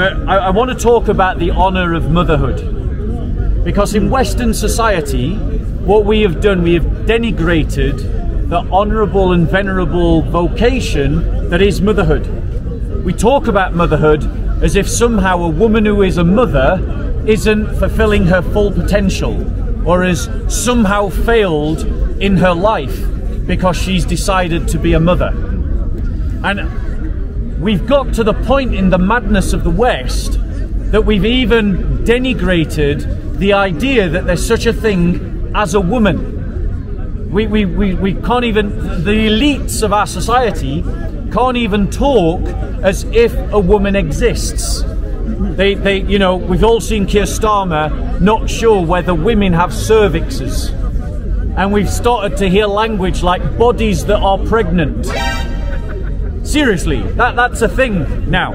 I want to talk about the honour of motherhood, because in Western society, what we have done, we have denigrated the honourable and venerable vocation that is motherhood. We talk about motherhood as if somehow a woman who is a mother isn't fulfilling her full potential, or has somehow failed in her life because she's decided to be a mother. And we've got to the point in the madness of the West that we've even denigrated the idea that there's such a thing as a woman. We can't even, the elites of our society can't even talk as if a woman exists. They you know, we've all seen Keir Starmer not sure whether women have cervixes. And we've started to hear language like bodies that are pregnant. Seriously, that's a thing now.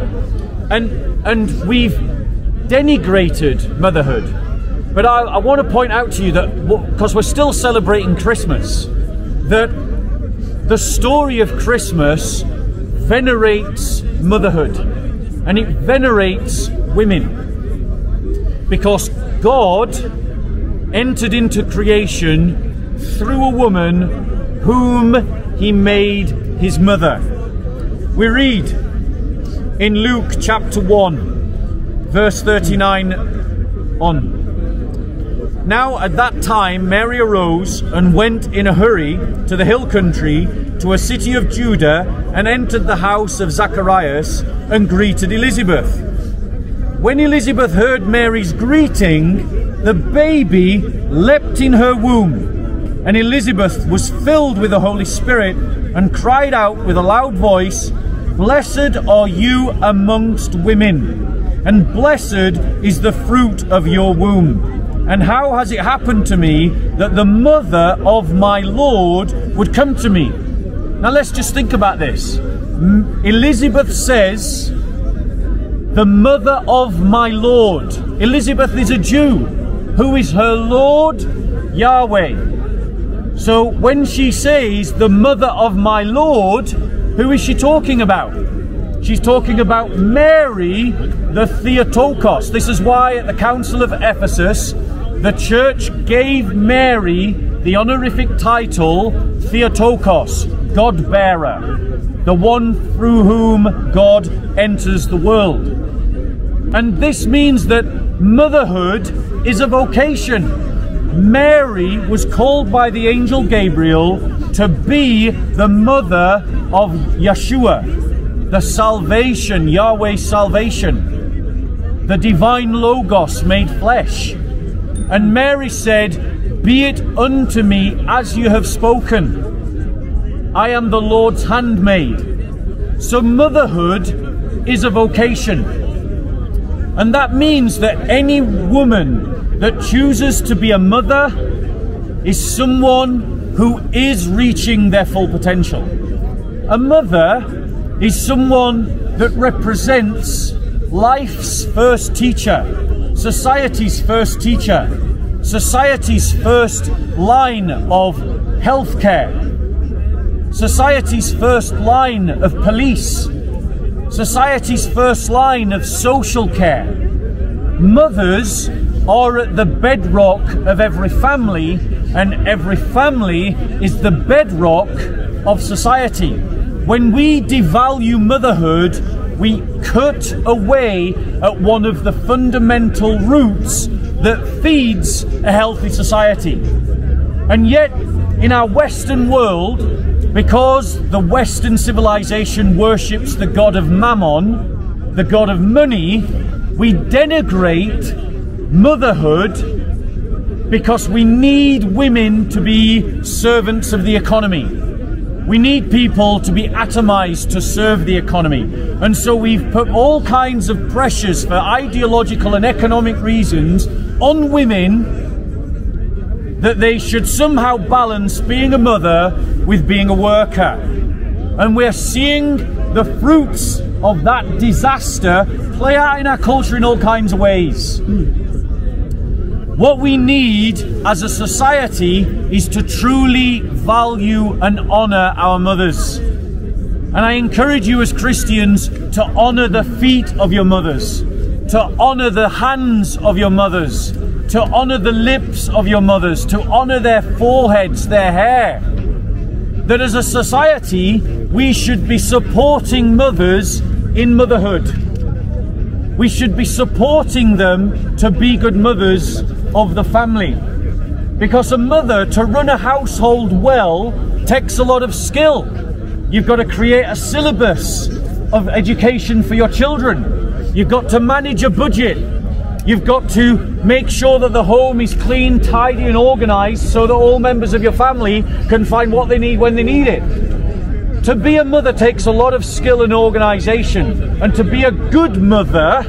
And we've denigrated motherhood. But I want to point out to you that, because we're still celebrating Christmas, that the story of Christmas venerates motherhood. And it venerates women. Because God entered into creation through a woman whom he made his mother. We read in Luke chapter 1, verse 39 on. Now at that time Mary arose and went in a hurry to the hill country, to a city of Judah, and entered the house of Zacharias and greeted Elizabeth. When Elizabeth heard Mary's greeting, the baby leapt in her womb. And Elizabeth was filled with the Holy Spirit and cried out with a loud voice, "Blessed are you amongst women, and blessed is the fruit of your womb. And how has it happened to me that the mother of my Lord would come to me?" Now let's just think about this. Elizabeth says, the mother of my Lord. Elizabeth is a Jew. Who is her Lord? Yahweh. So when she says, the mother of my Lord, who is she talking about? She's talking about Mary, the Theotokos. This is why at the Council of Ephesus, the church gave Mary the honorific title Theotokos, God-bearer, the one through whom God enters the world. And this means that motherhood is a vocation. Mary was called by the angel Gabriel to be the mother of Yeshua, the salvation, Yahweh's salvation, the divine Logos made flesh. And Mary said, "Be it unto me as you have spoken. I am the Lord's handmaid." So motherhood is a vocation. And that means that any woman that chooses to be a mother is someone who is reaching their full potential. A mother is someone that represents life's first teacher, society's first teacher, society's first line of healthcare, society's first line of police, society's first line of social care. Mothers are at the bedrock of every family, and every family is the bedrock of society. When we devalue motherhood, we cut away at one of the fundamental roots that feeds a healthy society. And yet, in our Western world, because the Western civilization worships the god of Mammon, the god of money, we denigrate motherhood, because we need women to be servants of the economy. We need people to be atomized to serve the economy. And so we've put all kinds of pressures for ideological and economic reasons on women, that they should somehow balance being a mother with being a worker. And we're seeing the fruits of that disaster play out in our culture in all kinds of ways. What we need as a society is to truly value and honor our mothers. And I encourage you as Christians to honor the feet of your mothers. to honor the hands of your mothers, to honor the lips of your mothers, to honor their foreheads, their hair. That as a society, we should be supporting mothers in motherhood. We should be supporting them to be good mothers of the family. Because a mother, to run a household well, takes a lot of skill. You've got to create a syllabus of education for your children. You've got to manage a budget. You've got to make sure that the home is clean, tidy and organized so that all members of your family can find what they need when they need it. To be a mother takes a lot of skill and organization, and to be a good mother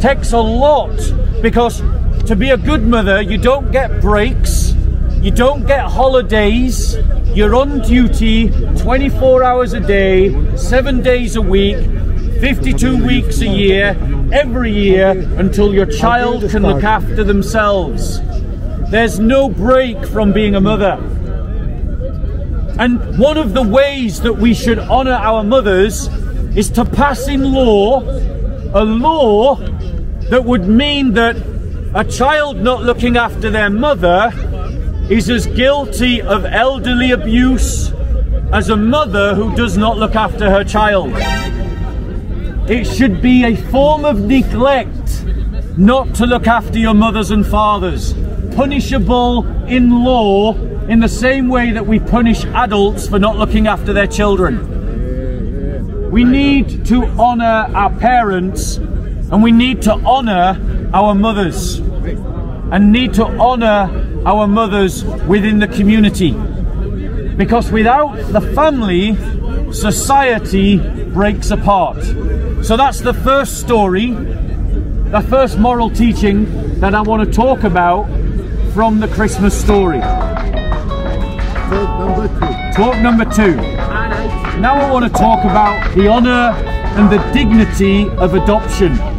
takes a lot, because to be a good mother you don't get breaks, you don't get holidays, you're on duty 24 hours a day, 7 days a week, 52 weeks a year, every year, until your child can look after themselves. There's no break from being a mother. And one of the ways that we should honor our mothers is to pass in law, a law that would mean that a child not looking after their mother is as guilty of elderly abuse as a mother who does not look after her child. It should be a form of neglect not to look after your mothers and fathers, punishable in law in the same way that we punish adults for not looking after their children. We need to honor our parents, and we need to honor our mothers, and need to honor our mothers within the community, because without the family, society breaks apart. So that's the first story, the first moral teaching that I want to talk about from the Christmas story. Talk number two. Now I want to talk about the honor and the dignity of adoption.